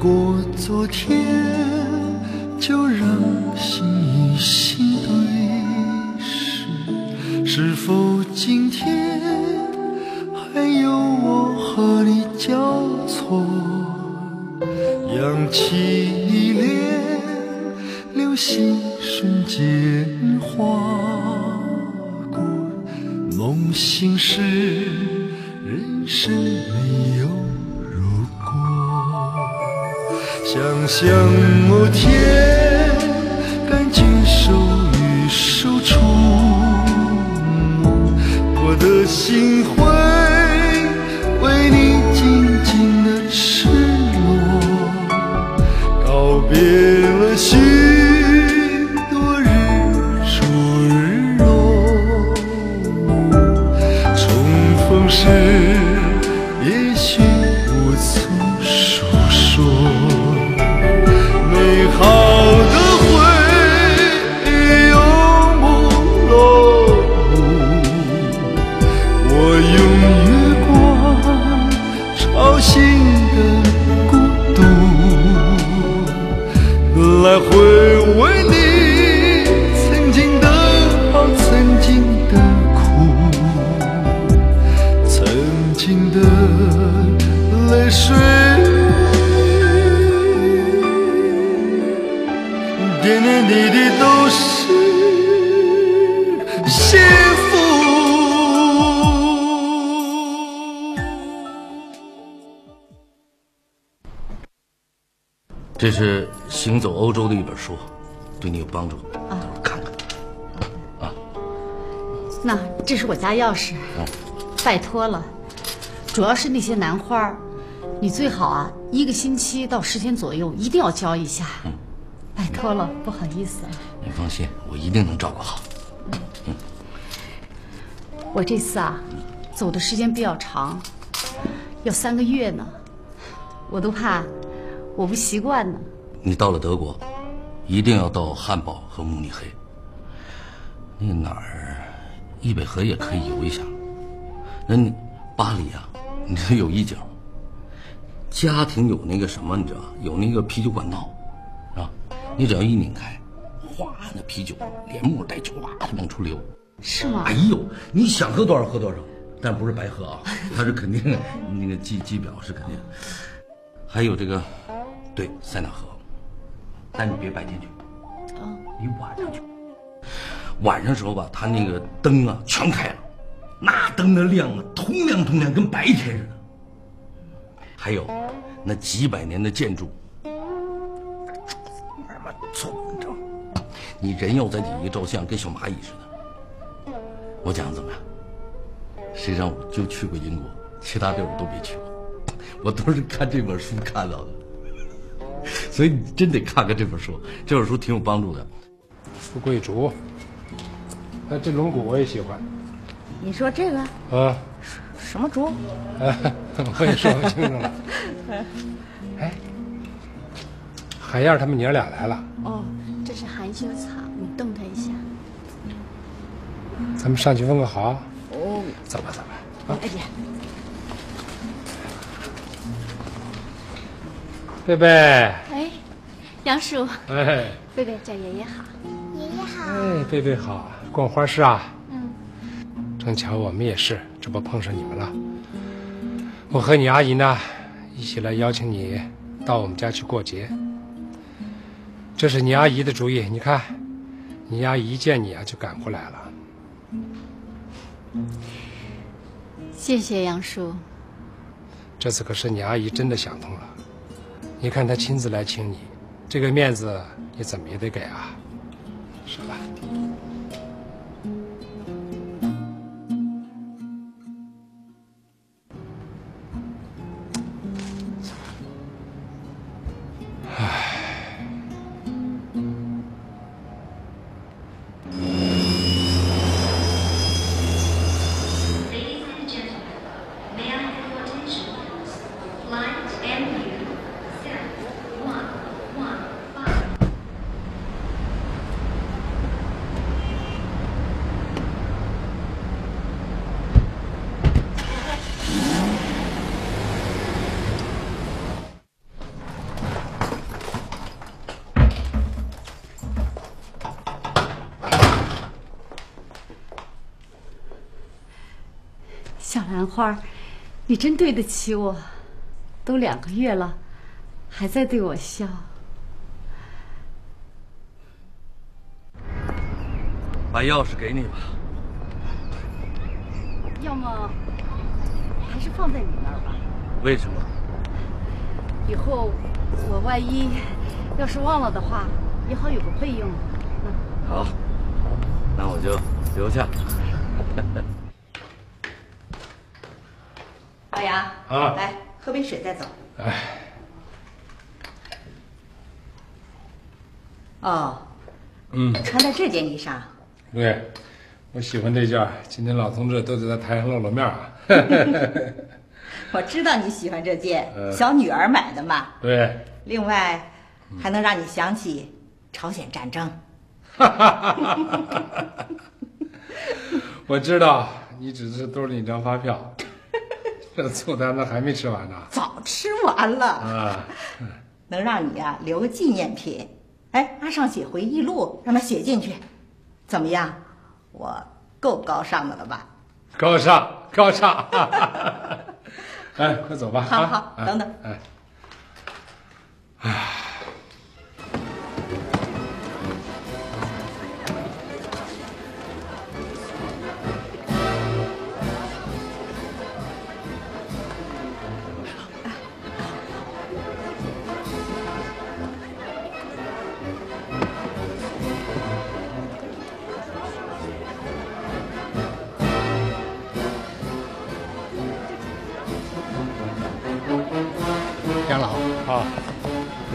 过昨天，就让心与心对视。是否今天还有我和你交错？扬起一脸，流星瞬间划过。梦醒时，人生没有如果。想象某天，感情手与手触摸，我的心会为你紧紧的赤裸。告别了许。 是，也许无从诉说。美好的回忆又朦胧，我用月光吵醒的孤独，来回味你曾经的好，曾经的。 曾经的泪水，点点滴滴都是幸福。这是行走欧洲的一本书，对你有帮助。啊，看看。啊，那这是我家钥匙。啊，拜托了。 主要是那些兰花，你最好啊，1个星期到10天左右一定要浇一下。嗯，拜托了，不好意思啊。你放心，我一定能照顾好。嗯，我这次啊，走的时间比较长，要3个月呢，我都怕我不习惯呢。你到了德国，一定要到汉堡和慕尼黑，那哪儿，易北河也可以游一下。那你巴黎啊。 你这有一角，家庭有那个什么，你知道，有那个啤酒管道，啊，你只要一拧开，哗，那啤酒连沫带酒啊往出流，是吗？哎呦，你想喝多少喝多少，但不是白喝啊，它是肯定的，那个机表是肯定的。还有这个，对，塞纳河，但你别白天去，啊，你晚上去，晚上时候吧，它那个灯啊全开了。 那灯的亮啊，通亮通亮，跟白天似的。还有，那几百年的建筑，慢慢错，你知道吗？你人要在底下照相，跟小蚂蚁似的。我讲怎么样？实际上我就去过英国，其他地儿我都没去过，我都是看这本书看到的。所以你真得看看这本书，这本书挺有帮助的。富贵竹，哎，这龙骨我也喜欢。 你说这个啊，什么竹？啊，我也说不清楚了。哎，海燕他们娘俩来了。哦，这是含羞草，你动它一下。咱们上去问个好。哦，走吧，走吧。啊，哎呀，贝贝。哎，杨叔。哎，贝贝叫爷爷好。爷爷好。哎，贝贝好，逛花市啊。 正巧我们也是，这不碰上你们了。我和你阿姨呢，一起来邀请你到我们家去过节。这是你阿姨的主意，你看，你阿姨一见你啊就赶过来了。谢谢杨叔。这次可是你阿姨真的想通了，你看她亲自来请你，这个面子你怎么也得给啊，是吧？花，你真对得起我，都2个月了，还在对我笑。把钥匙给你吧。要么还是放在你那儿吧。为什么？以后我万一要是忘了的话，也好有个备用。好，那我就留下。 老杨啊，来喝杯水再走。哎。哦，嗯，穿的这件衣裳。对，我喜欢这件。今天老同志都得在台上露露面啊。我知道你喜欢这件，小女儿买的嘛。对。另外，还能让你想起朝鲜战争。哈哈哈哈哈！我知道，你只是兜里一张发票。 这醋坛子还没吃完呢，早吃完了啊！能让你啊留个纪念品，哎，阿尚写回忆录，让他写进去，怎么样？我够高尚的了吧？高尚，高尚！哎，快走吧！好好，等等。哎，哎，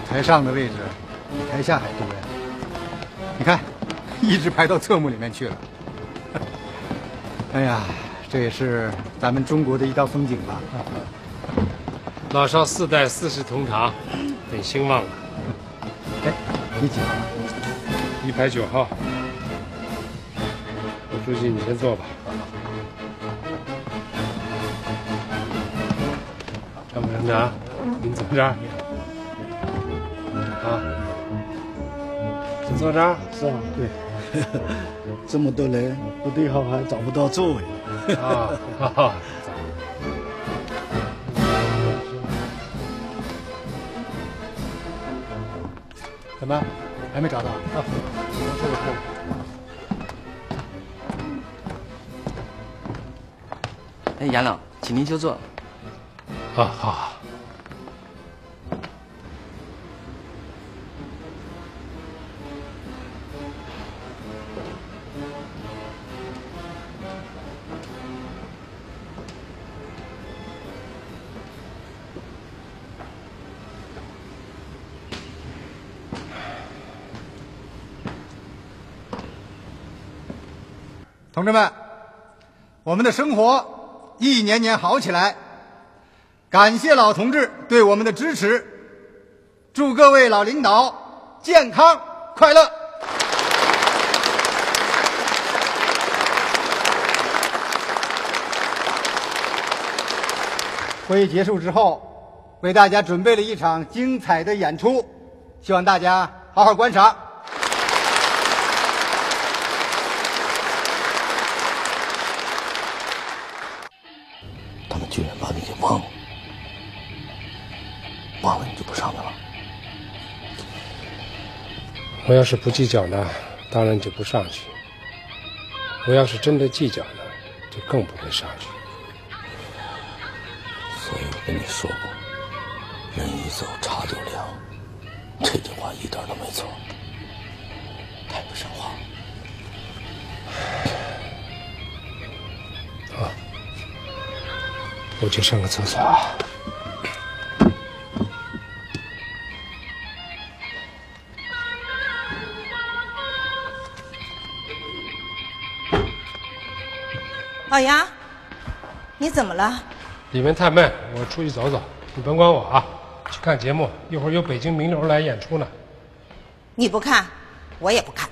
台上的位置比台下还多呀！你看，一直排到侧幕里面去了。哎呀，这也是咱们中国的一道风景吧？老少四代四世同堂，很兴旺了。哎，你几号？1排9号。我出去，你先坐吧。张副厂长，您坐这儿。 啊，就坐这儿是吧？对，这么多人，我以后还找不到座位了。啊，怎么还没找到？啊，这个够。 哎，杨老，请您就坐。好好好。 同志们，我们的生活一年年好起来，感谢老同志对我们的支持，祝各位老领导健康快乐。会议结束之后，为大家准备了一场精彩的演出，希望大家好好观赏。 居然把你给忘了，忘了你就不上来了。我要是不计较呢，当然就不上去；我要是真的计较呢，就更不会上去。所以我跟你说过，“人一走，茶就凉”，这句话一点都没错。太不像话了。啊。 我去上个厕所。老杨，你怎么了？里面太闷，我出去走走。你甭管我啊，去看节目。一会儿有北京名流来演出呢。你不看，我也不看。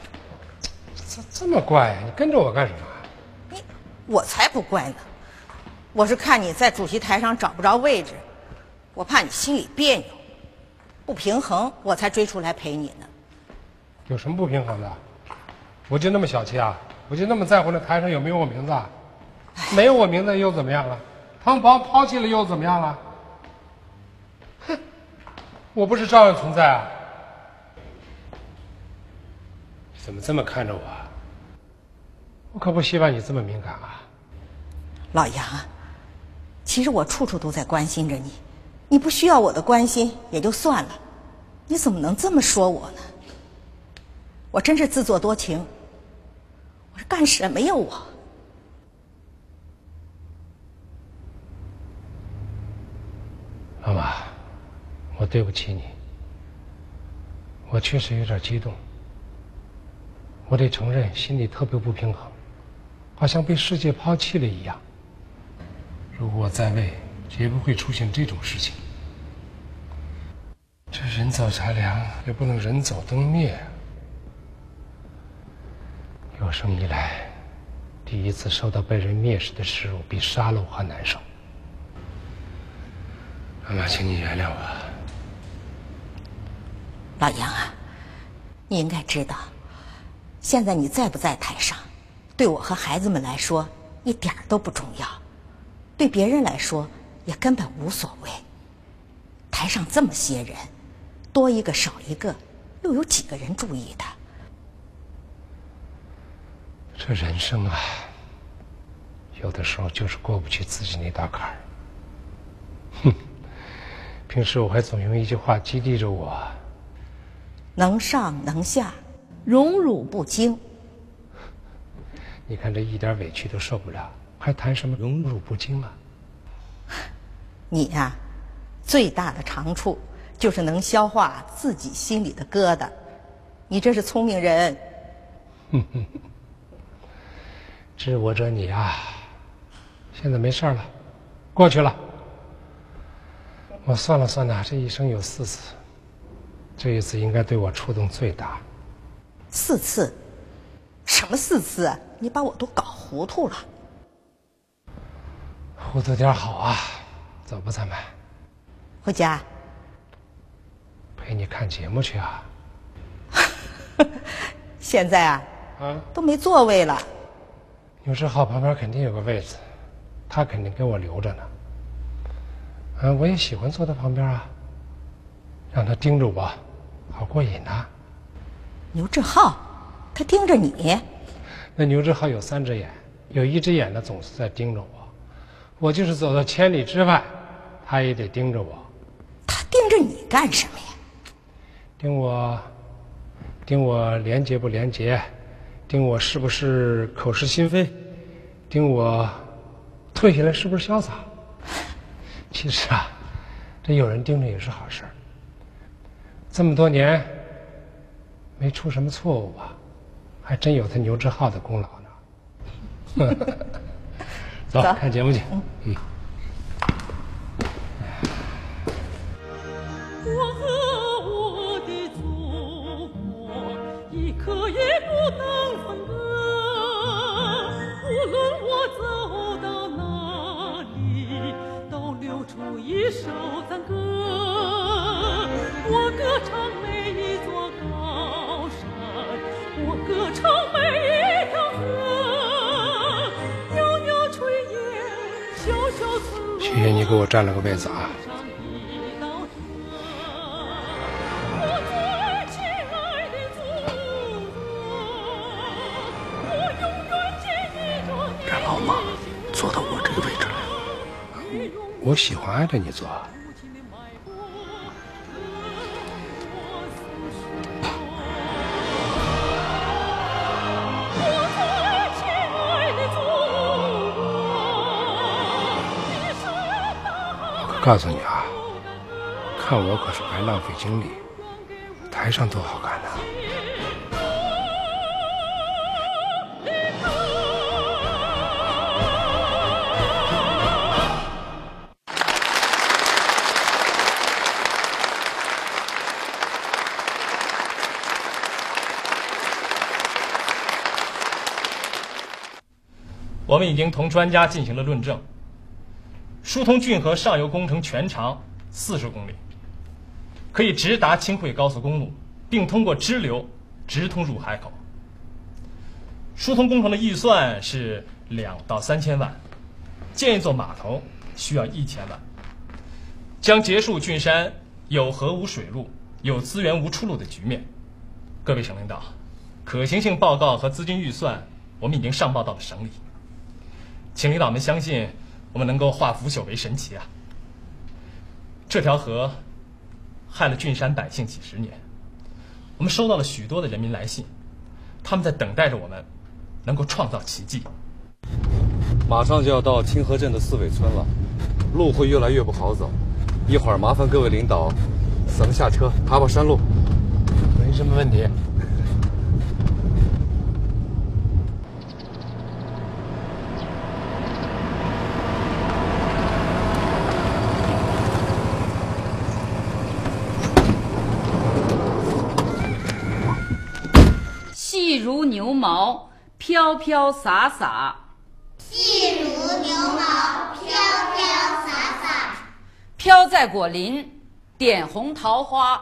这么怪，你跟着我干什么？我才不怪呢。 我是看你在主席台上找不着位置，我怕你心里别扭、不平衡，我才追出来陪你呢。有什么不平衡的？我就那么小气啊？我就那么在乎那台上有没有我名字啊？没有我名字又怎么样了？唐宝抛弃了又怎么样了？哼，我不是照样存在啊！你怎么这么看着我啊？我可不希望你这么敏感啊！老杨，其实我处处都在关心着你，你不需要我的关心也就算了，你怎么能这么说我呢？我真是自作多情。我是干什么呀我？ 妈妈，我对不起你，我确实有点激动。我得承认，心里特别不平衡，好像被世界抛弃了一样。如果我在位，绝不会出现这种事情。这人走茶凉，也不能人走灯灭。有生以来，第一次受到被人蔑视的耻辱，比杀了我还难受。 妈妈，请你原谅我。老杨啊，你应该知道，现在你在不在台上，对我和孩子们来说一点都不重要，对别人来说也根本无所谓。台上这么些人，多一个少一个，又有几个人注意的？这人生啊，有的时候就是过不去自己那道坎儿。哼。 平时我还总用一句话激励着我：“能上能下，荣辱不惊。”你看这一点委屈都受不了，还谈什么荣辱不惊啊？你呀、啊，最大的长处就是能消化自己心里的疙瘩。你这是聪明人。哼哼，知我者你啊！现在没事了，过去了。 我算了算呐，这一生有4次，这一次应该对我触动最大。4次？什么4次啊？你把我都搞糊涂了。糊涂点好啊，走吧，咱们回家。陪你看节目去啊。现在啊，都没座位了。牛志浩旁边肯定有个位置，他肯定给我留着呢。 我也喜欢坐他旁边啊，让他盯着我，好过瘾啊。牛志浩，他盯着你？那牛志浩有3只眼，有1只眼呢总是在盯着我，我就是走到千里之外，他也得盯着我。他盯着你干什么呀？盯我廉洁不廉洁，盯我是不是口是心非，盯我退下来是不是潇洒。 其实啊，这有人盯着也是好事儿。这么多年没出什么错误吧？还真有他牛志浩的功劳呢。走，看节目去。嗯。我和我的祖国，一刻也不能分割。无论我走到哪里。 流出一首赞歌，我歌唱每一座高山，我歌唱每一条河。袅袅炊烟，萧萧村落。谢谢你给我占了个位子啊！我最亲爱的祖国，我永远记着你。让老马坐到我这个位置来。 我喜欢挨着你坐。我告诉你啊，看我可是白浪费精力，台上多好看呐！ 我们已经同专家进行了论证，疏通浚河上游工程全长40公里，可以直达青惠高速公路，并通过支流直通入海口。疏通工程的预算是2到3千万，建一座码头需要1000万。将结束郡山有河无水路、有资源无出路的局面。各位省领导，可行性报告和资金预算我们已经上报到了省里，请领导们相信我们能够化腐朽为神奇啊！这条河害了郡山百姓几十年，我们收到了许多的人民来信，他们在等待着我们能够创造奇迹。马上就要到清河镇的四尾村了，路会越来越不好走，一会儿麻烦各位领导，咱们下车爬爬山路。没什么问题。细如牛毛，飘飘洒洒。细如牛毛，飘飘洒洒。飘在果林，点红桃花。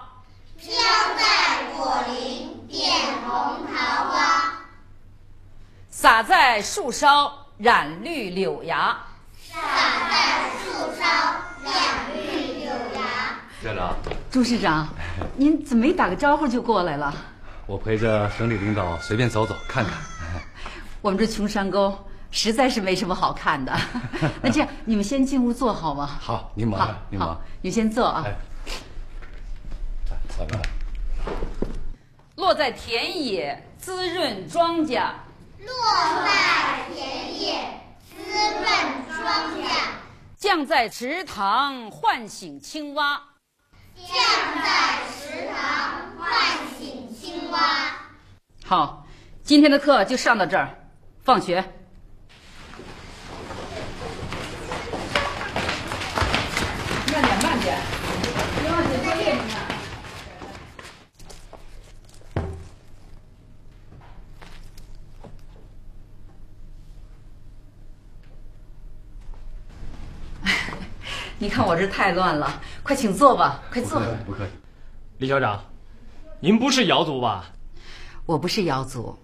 飘在果林，点红桃花。洒在树梢，染绿柳芽。洒在树梢，染绿柳芽。社长，朱市长，您怎么没打个招呼就过来了？我陪着省里领导随便走走看看。我们这穷山沟实在是没什么好看的。那这样，你们先进屋坐好吗？好，您忙，您忙，你们先坐啊。咱们落在田野，滋润庄稼。落在田野，滋润庄稼。降在池塘，唤醒青蛙。降在池塘，唤醒青蛙。好，今天的课就上到这儿，放学。慢点，慢点，不要紧，作业呢。你看我这太乱了，快请坐吧，快坐。不客气，李校长。您不是瑶族吧？我不是瑶族，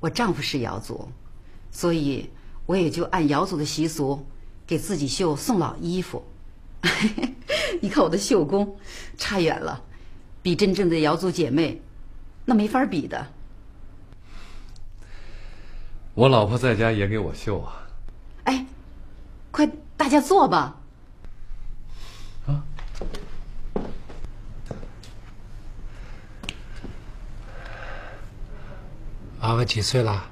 我丈夫是瑶族，所以我也就按瑶族的习俗给自己绣宋老衣服。你看我的绣工，差远了，比真正的瑶族姐妹那没法比的。我老婆在家也给我绣啊。哎，快大家坐吧。啊。娃娃几岁了？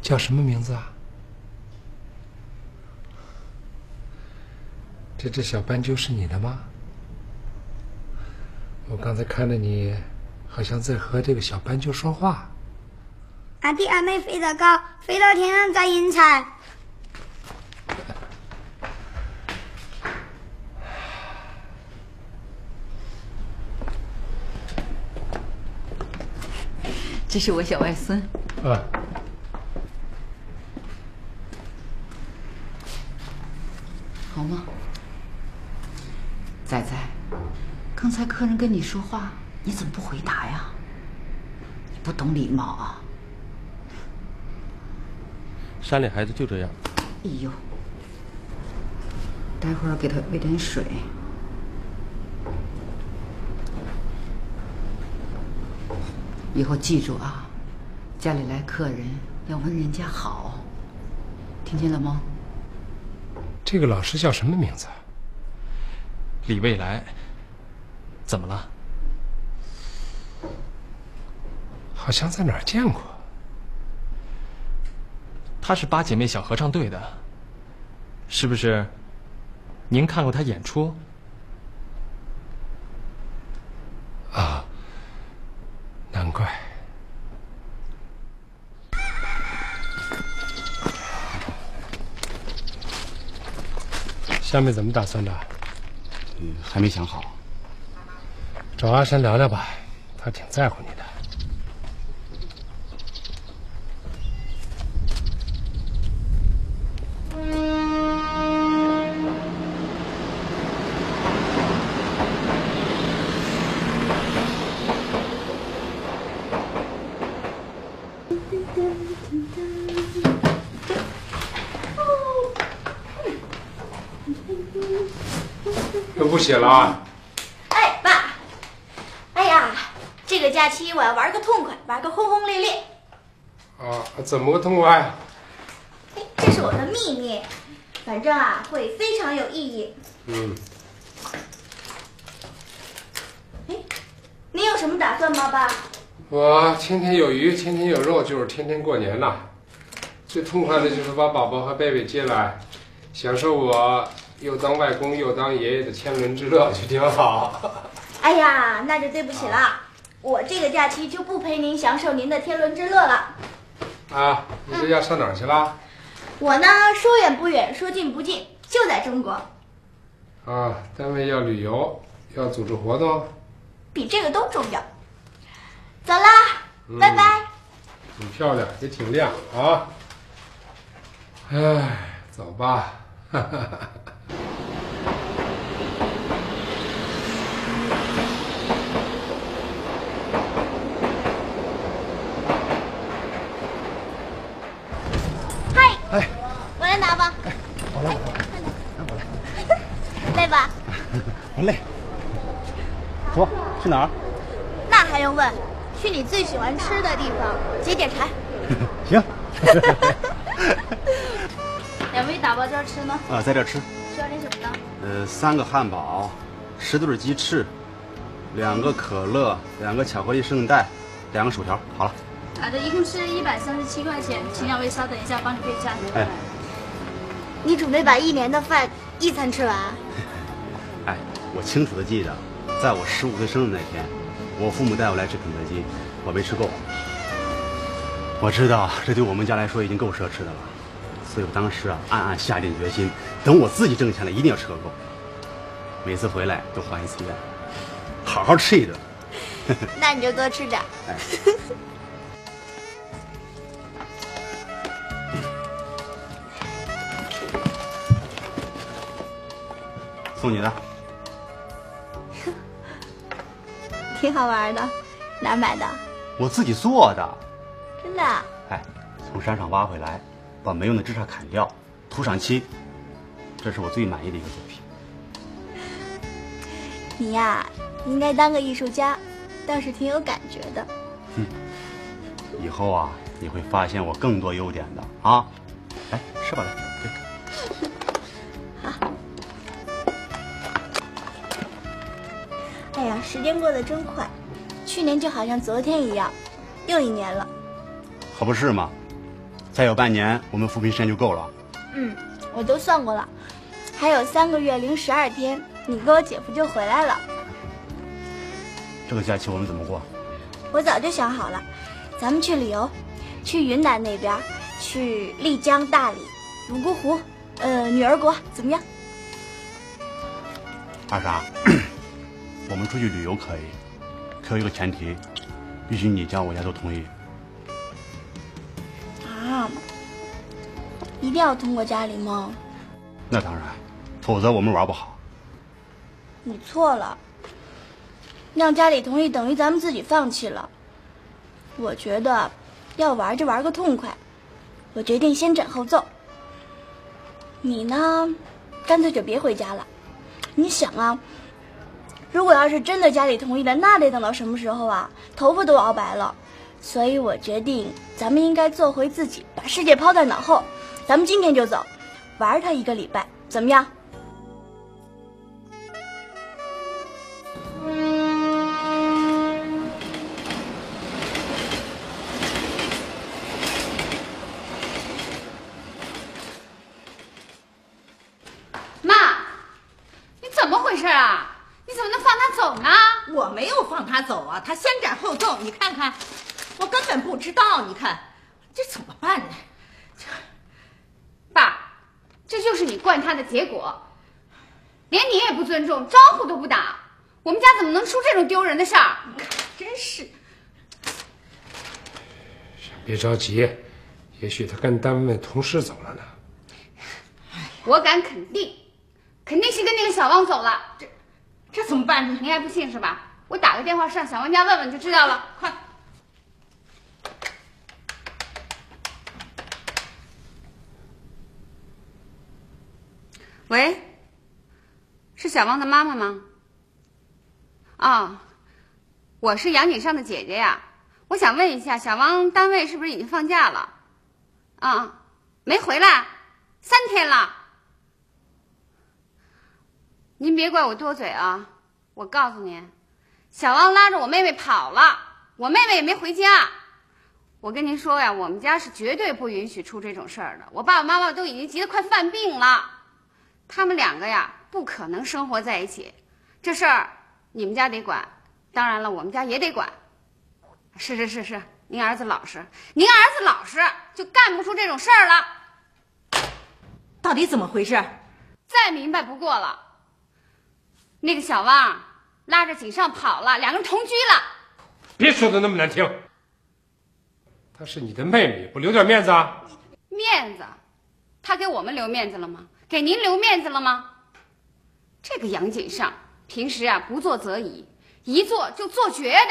叫什么名字啊？这只小斑鸠是你的吗？我刚才看着你，好像在和这个小斑鸠说话。俺弟俺妹飞得高，飞到天上摘云彩。这是我小外孙。啊。好吗？仔仔，刚才客人跟你说话，你怎么不回答呀？你不懂礼貌啊！山里孩子就这样。哎呦，待会儿给他喂点水。以后记住啊，家里来客人要问人家好，听见了吗？这个老师叫什么名字？李未来。怎么了？好像在哪儿见过。他是八姐妹小合唱队的，是不是？您看过他演出？啊。难怪。下面怎么打算的？还没想好。找阿山聊聊吧，他挺在乎你的。又不写了啊？哎，爸！哎呀，这个假期我要玩个痛快，玩个轰轰烈烈。啊？怎么个痛快？哎，这是我的秘密，反正啊会非常有意义。嗯。哎，你有什么打算吗，爸？ 我天天有鱼，天天有肉，就是天天过年呐。最痛快的就是把宝宝和贝贝接来，享受我又当外公又当爷爷的天伦之乐，就挺好。哎呀，那就对不起了，啊、我这个假期就不陪您享受您的天伦之乐了。啊，你这要上哪儿去了？我呢，说远不远，说近不近，就在中国。啊，单位要旅游，要组织活动，比这个都重要。 走了，拜拜。挺漂亮，也挺亮啊。哎，走吧。哈哈哈哈。嗨，哎，我来拿吧。哎，我来。累吧？不累。走，去哪儿？那还用问？ 去你最喜欢吃的地方解解馋。行。两位打包这儿吃呢？啊，在这儿吃。需要点什么呢？3个汉堡，10对鸡翅，2个可乐，2个巧克力圣代，2个薯条。好了。好的，一共是137块钱，请两位稍等一下，帮你备下。哎。你准备把1年的饭一餐吃完？哎，我清楚的记得，在我15岁生日那天。 我父母带我来吃肯德基，我没吃够。我知道这对我们家来说已经够奢侈的了，所以我当时啊暗暗下定决心，等我自己挣钱了，一定要吃个够。每次回来都还一次愿，好好吃一顿。那你就多吃点。哎。送你的。 挺好玩的，哪儿买的？我自己做的。真的？哎，从山上挖回来，把没用的枝杈砍掉，涂上漆，这是我最满意的一个作品。你呀，应该当个艺术家，倒是挺有感觉的。嗯，以后啊，你会发现我更多优点的啊！来，吃吧，来。好。 哎呀，时间过得真快，去年就好像昨天一样，又1年了。可不是嘛，再有半年，我们扶贫时间就够了。嗯，我都算过了，还有3个月零12天，你跟我姐夫就回来了。这个假期我们怎么过？我早就想好了，咱们去旅游，去云南那边，去丽江、大理、泸沽湖，女儿国，怎么样？2傻。我们出去旅游可以，可有一个前提，必须你家我家都同意。啊，一定要通过家里吗？那当然，否则我们玩不好。你错了，让家里同意等于咱们自己放弃了。我觉得，要玩就玩个痛快。我决定先斩后奏。你呢，干脆就别回家了。你想啊。 如果要是真的家里同意了，那得等到什么时候啊？头发都熬白了。所以我决定，咱们应该做回自己，把世界抛在脑后。咱们今天就走，玩他1个礼拜，怎么样？妈，你怎么回事啊？ 你怎么能放他走呢？我没有放他走啊，他先斩后奏，你看看，我根本不知道，你看这怎么办呢？爸，这就是你惯他的结果，连你也不尊重，招呼都不打，我们家怎么能出这种丢人的事儿？真是！别着急，也许他跟单位同事走了呢。我敢肯定是跟那个小汪走了。这。 这怎么办呢？你还不信是吧？我打个电话上小王家问问就知道了。快！喂，是小汪的妈妈吗？哦，我是杨锦上的姐姐呀。我想问一下，小汪单位是不是已经放假了？啊，没回来，3天了。您别怪我多嘴啊，我告诉您，小汪拉着我妹妹跑了，我妹妹也没回家。我跟您说呀，我们家是绝对不允许出这种事儿的。我爸爸妈妈都已经急得快犯病了，他们两个呀不可能生活在一起，这事儿你们家得管，当然了，我们家也得管。是，您儿子老实，就干不出这种事儿了。到底怎么回事？再明白不过了。那个小汪拉着锦上跑了，两个人同居了。别说的那么难听。她是你的妹妹，不留点面子啊？面子？她给我们留面子了吗？给您留面子了吗？这个杨锦上平时啊不做则已，一做就做绝的。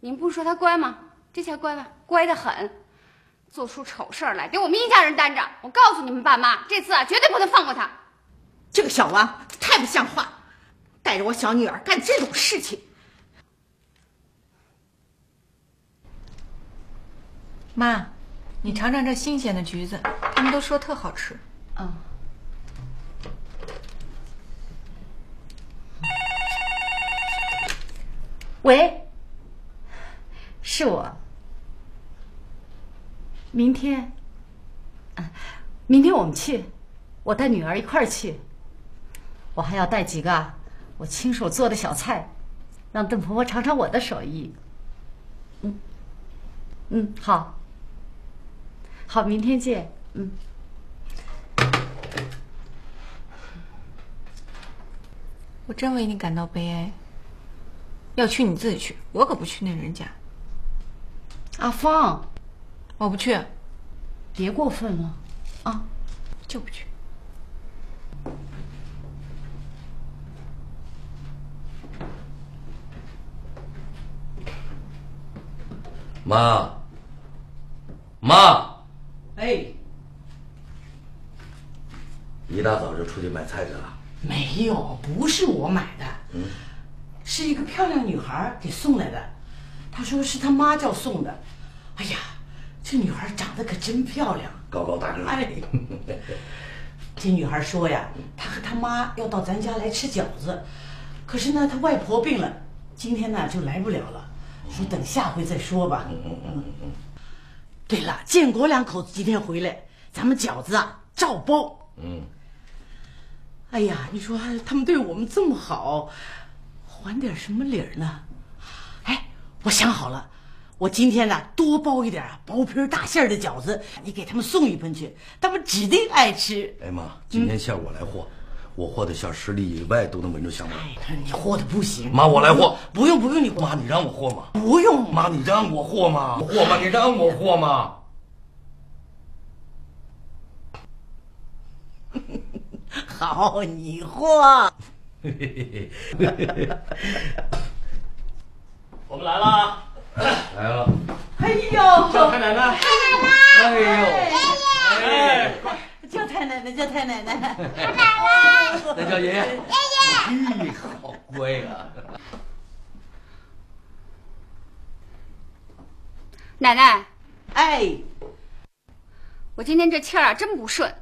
您不是说她乖吗？这下乖吧，乖得很，做出丑事儿来给我们一家人担着。我告诉你们爸妈，这次啊绝对不能放过她。这个小王太不像话，带着我小女儿干这种事情。妈，你尝尝这新鲜的橘子，他们都说特好吃。嗯。喂，是我。明天我们去，我带女儿一块儿去，我还要带几个我亲手做的小菜，让邓婆婆尝尝我的手艺。嗯，好。好，明天见。嗯，我真为你感到悲哀。要去你自己去，我可不去那人家。阿芳，我不去，别过分了啊！就不去。妈。哎，一大早就出去买菜去了？没有，不是我买的，是一个漂亮女孩给送来的。她说是她妈叫送的。哎呀，这女孩长得可真漂亮，高高大个。哎，这女孩说呀，她和她妈要到咱家来吃饺子，可是呢，她外婆病了，今天呢就来不了了，说等下回再说吧。对了，建国两口子今天回来，咱们饺子啊照包。哎呀，你说他们对我们这么好，还点什么理儿呢？哎，我想好了，我今天呢多包一点薄皮大馅的饺子，你给他们送一份去，他们指定爱吃。哎妈，今天下午我来和，我和的小10里以外都能闻着香味。哎，你和的不行。妈，我来和。不用你和。妈，你让我和吗？不用。妈，你让我和吗？你让我和吗？好，你和。我们来了，来了。哎呦，叫太奶奶！太奶奶！哎呦！哎，叫太奶奶，叫太奶奶！太奶奶！再叫爷爷！爷爷！好乖啊！奶奶，哎，我今天这气儿啊，真不顺。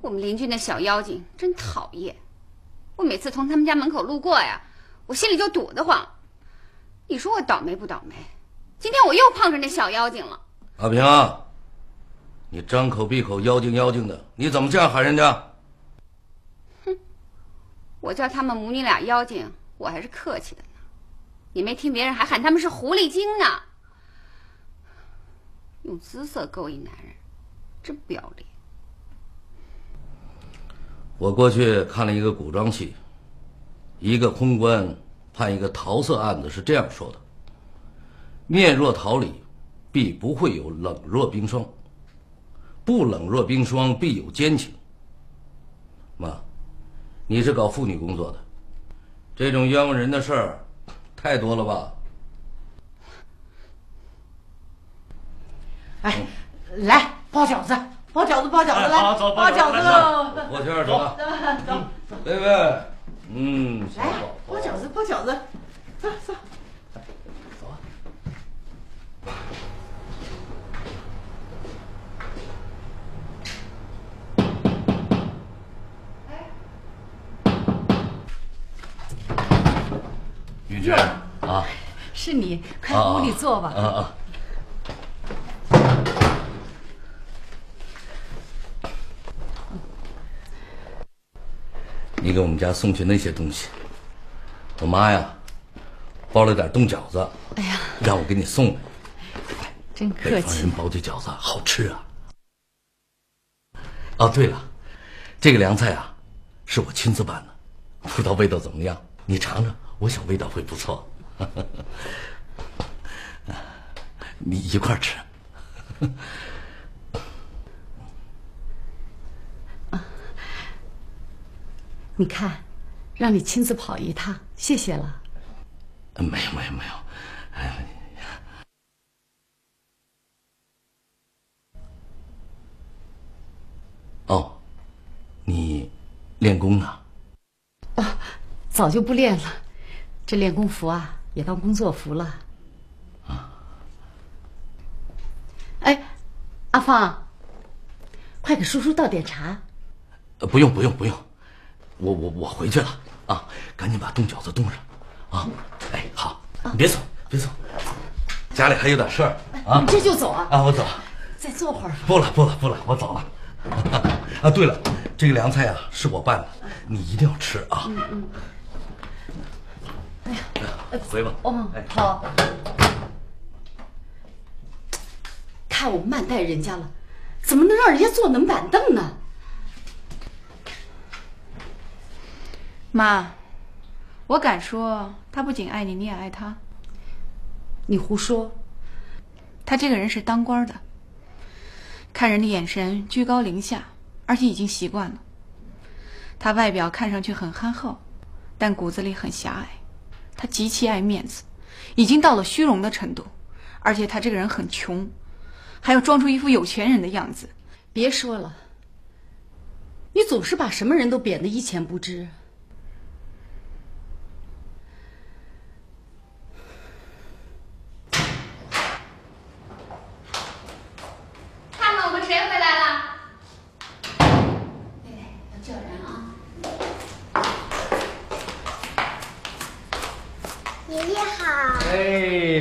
我们邻居那小妖精真讨厌。我每次从他们家门口路过呀，我心里就堵得慌。你说我倒霉不倒霉？今天我又碰着那小妖精了。阿平，你张口闭口妖精妖精的，你怎么这样喊人家？哼，我叫他们母女俩妖精，我还是客气的呢。你没听别人还喊他们是狐狸精呢。用姿色勾引男人，真不要脸。我过去看了一个古装戏，一个空官判一个桃色案子是这样说的：面若桃李，必不会有冷若冰霜；不冷若冰霜，必有奸情。妈，你是搞妇女工作的，这种冤枉人的事儿太多了吧？哎，来包饺子。包饺子，来，包饺子喽！我去二叔了，走。薇薇，来包饺子，包饺子，走走，走啊！玉娟啊，是你，快屋里坐吧。啊。 你给我们家送去那些东西，我妈呀，包了点冻饺子，哎呀，让我给你送来。真客气。北方人包的饺子好吃啊。哦，对了，这个凉菜啊，是我亲自拌的，不知道味道怎么样，你尝尝，我想味道会不错。你一块吃。你看，让你亲自跑一趟，谢谢了。没有没有没有，哎，哦，你练功呢？啊，早就不练了，这练功服啊也当工作服了。啊，哎，阿芳，快给叔叔倒点茶。不用不用不用。 我回去了啊，赶紧把冻饺子冻上，啊，哎好，你别走别走，家里还有点事儿啊，你这就走啊？啊，我走，再坐会儿。不了不了不了，我走了。啊，对了，这个凉菜啊是我拌的，你一定要吃啊。嗯嗯。哎呀，回吧。哦，好。看我慢待人家了，怎么能让人家坐冷板凳呢？ 妈，我敢说，他不仅爱你，你也爱他。你胡说，他这个人是当官的，看人的眼神居高临下，而且已经习惯了。他外表看上去很憨厚，但骨子里很狭隘。他极其爱面子，已经到了虚荣的程度。而且他这个人很穷，还要装出一副有钱人的样子。别说了，你总是把什么人都贬得一钱不值。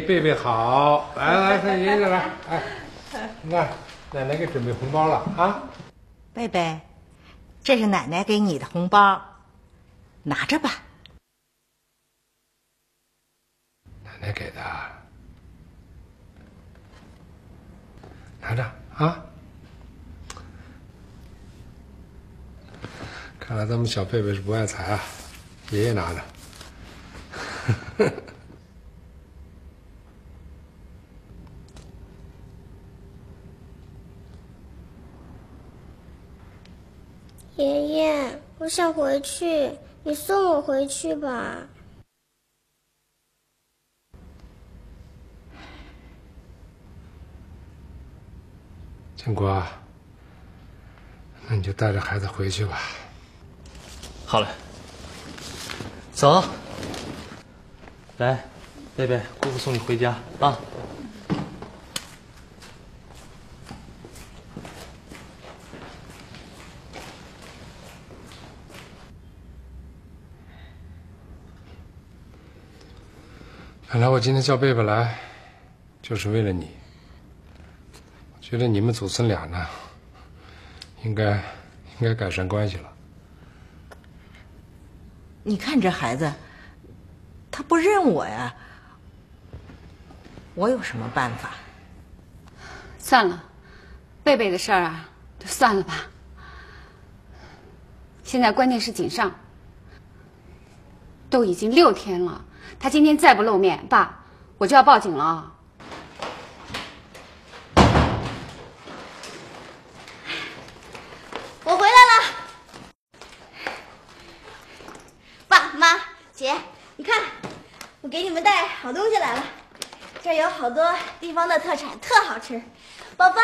贝贝好，来来看爷爷来，哎，你看奶奶给准备红包了啊！贝贝，这是奶奶给你的红包，拿着吧。奶奶给的，拿着啊！看来咱们小贝贝是不爱财啊，爷爷拿着。爷爷，我想回去，你送我回去吧。建国，那你就带着孩子回去吧。好嘞，走。来，贝贝，姑姑送你回家啊。 本来我今天叫贝贝来，就是为了你。我觉得你们祖孙俩呢，应该改善关系了。你看这孩子，他不认我呀，我有什么办法？算了，贝贝的事儿啊，就算了吧。现在关键是锦上，都已经6天了。 他今天再不露面，爸，我就要报警了啊！我回来了，爸妈姐，你看，我给你们带好东西来了，这儿有好多地方的特产，特好吃。宝宝，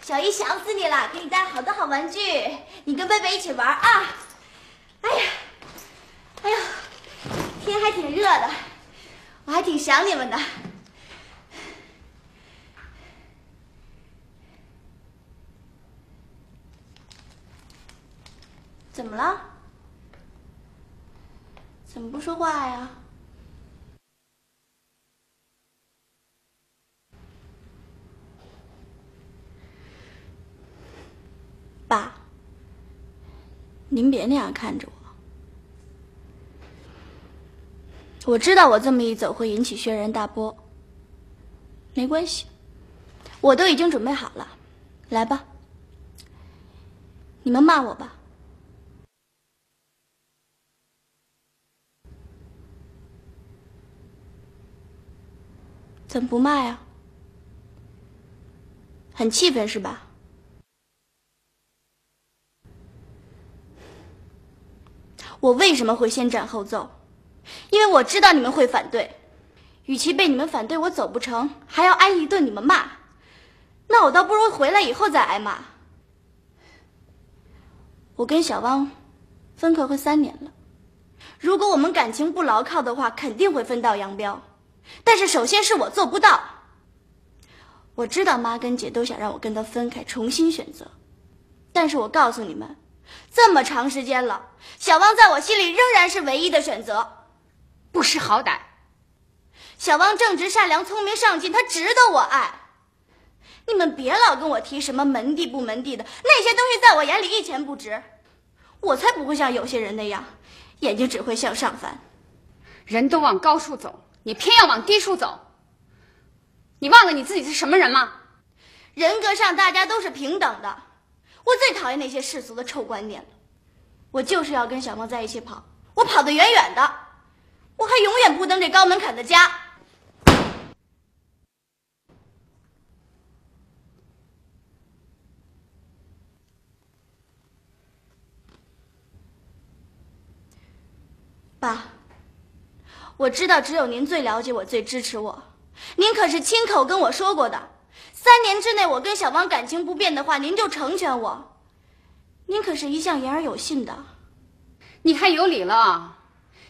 小姨想死你了，给你带好多好玩具，你跟贝贝一起玩啊！哎呀。的，我还挺想你们的。怎么了？怎么不说话呀？ 爸，您别那样看着我。我知道我这么一走会引起轩然大波。没关系，我都已经准备好了。来吧，你们骂我吧。怎么不骂呀？很气愤是吧？ 我为什么会先斩后奏？因为我知道你们会反对，与其被你们反对我走不成，还要挨一顿你们骂，那我倒不如回来以后再挨骂。我跟小汪分开快3年了，如果我们感情不牢靠的话，肯定会分道扬镳。但是首先是我做不到。我知道妈跟姐都想让我跟他分开，重新选择，但是我告诉你们。 这么长时间了，小汪在我心里仍然是唯一的选择，不识好歹。小汪正直、善良、聪明、上进，他值得我爱。你们别老跟我提什么门第不门第的，那些东西在我眼里一钱不值。我才不会像有些人那样，眼睛只会向上翻。人都往高处走，你偏要往低处走。你忘了你自己是什么人吗？人格上大家都是平等的。 我最讨厌那些世俗的臭观念了，我就是要跟小猫在一起跑，我跑得远远的，我还永远不登这高门槛的家。爸，我知道只有您最了解我，最支持我，您可是亲口跟我说过的。 3年之内，我跟小汪感情不变的话，您就成全我。您可是一向言而有信的，你太有理了。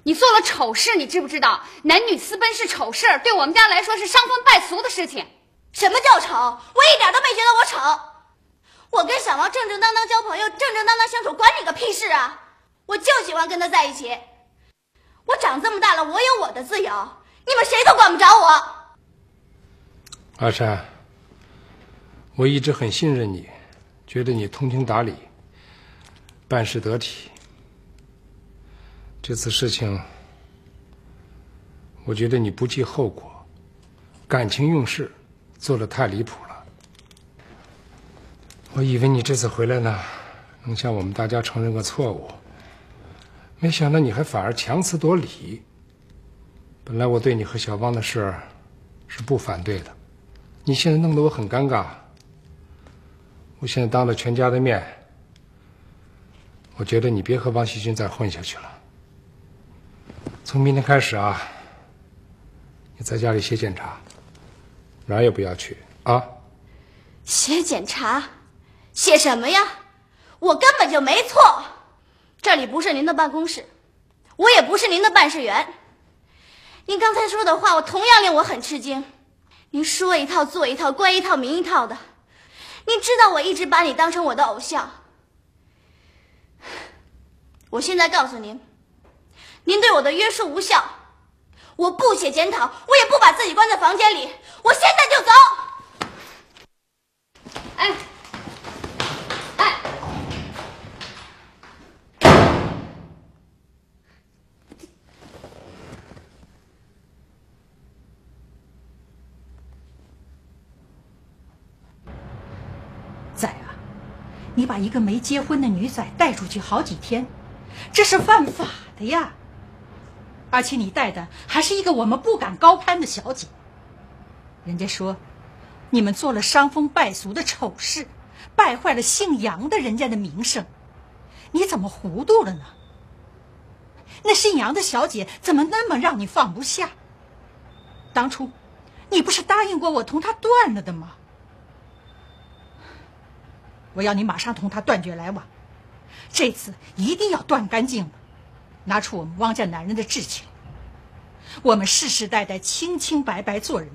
你做了丑事，你知不知道？男女私奔是丑事，对我们家来说是伤风败俗的事情。什么叫丑？我一点都没觉得我丑。我跟小汪正正当当交朋友，正正当当相处，管你个屁事啊！我就喜欢跟他在一起。我长这么大了，我有我的自由，你们谁都管不着我。阿山。 我一直很信任你，觉得你通情达理，办事得体。这次事情，我觉得你不计后果，感情用事，做得太离谱了。我以为你这次回来呢，能向我们大家承认个错误，没想到你还反而强词夺理。本来我对你和小汪的事是不反对的，你现在弄得我很尴尬。 我现在当着全家的面，我觉得你别和王希军再混下去了。从明天开始啊，你在家里写检查，哪儿也不要去啊。写检查？写什么呀？我根本就没错。这里不是您的办公室，我也不是您的办事员。您刚才说的话，我同样令我很吃惊。您说一套做一套，乖一套明一套的。 你知道我一直把你当成我的偶像，我现在告诉您，您对我的约束无效，我不写检讨，我也不把自己关在房间里，我现在就走。哎，哎，你把一个没结婚的女仔带出去好几天，这是犯法的呀！而且你带的还是一个我们不敢高攀的小姐。人家说，你们做了伤风败俗的丑事，败坏了姓杨的人家的名声，你怎么糊涂了呢？那姓杨的小姐怎么那么让你放不下？当初，你不是答应过我同她断了的吗？ 我要你马上同他断绝来往，这次一定要断干净了，拿出我们汪家男人的志气。我们世世代代清清白白做人，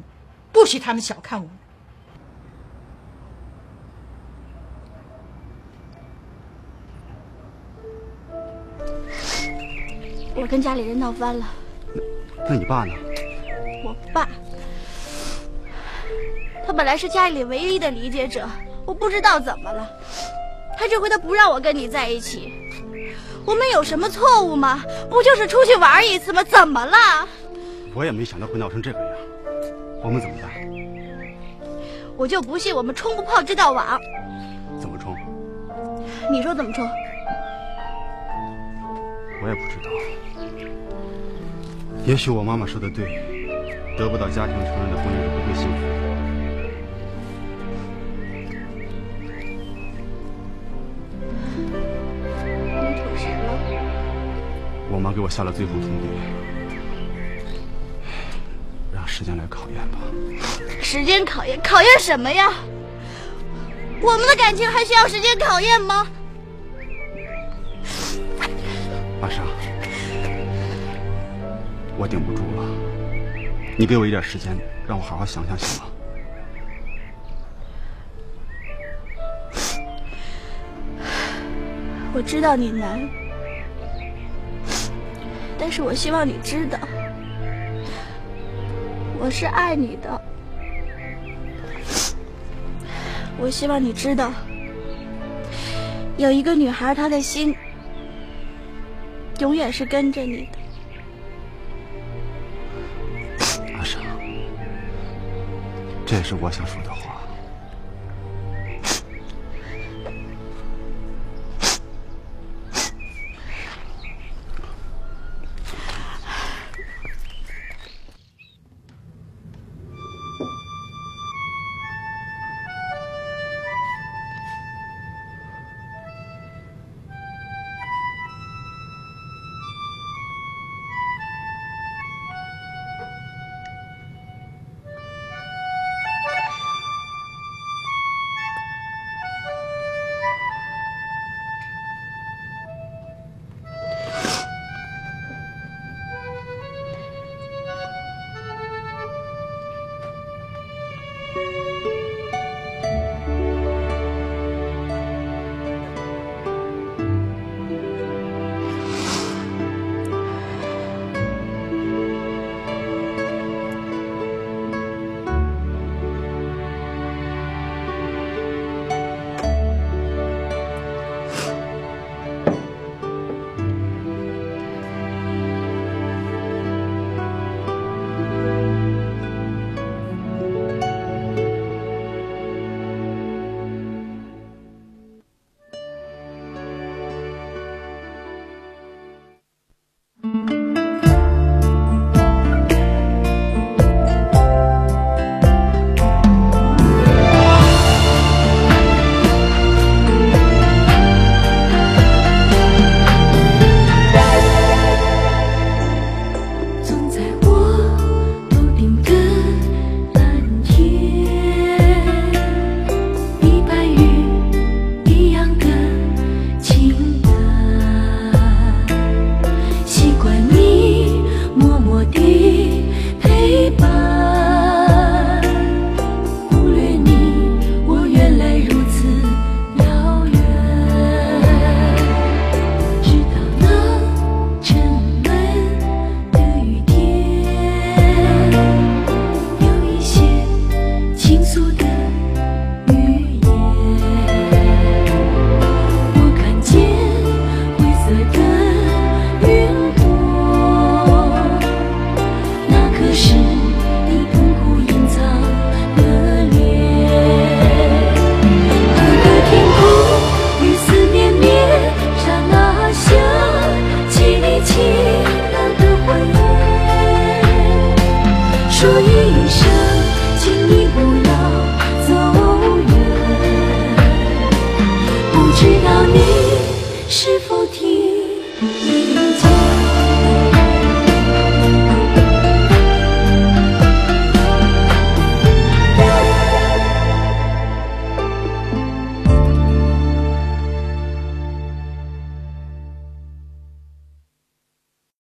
不许他们小看我们。我跟家里人闹翻了。那你爸呢？我爸，他本来是家里唯一的理解者，我不知道怎么了，他这回他不让我跟你在一起。我们有什么错误吗？不就是出去玩一次吗？怎么了？我也没想到会闹成这个样，我们怎么办？我就不信我们冲不破这道网。怎么冲？你说怎么冲？我也不知道，也许我妈妈说的对，得不到家庭承认的婚姻是不会幸福的。你懂什么？我妈给我下了最后通牒，让时间来考验吧。时间考验？考验什么呀？我们的感情还需要时间考验吗？玛莎，我顶不住了，你给我一点时间，让我好好想想行吗？我知道你难，但是我希望你知道，我是爱你的。我希望你知道，有一个女孩，她的心永远是跟着你的，阿生，这也是我想说的话。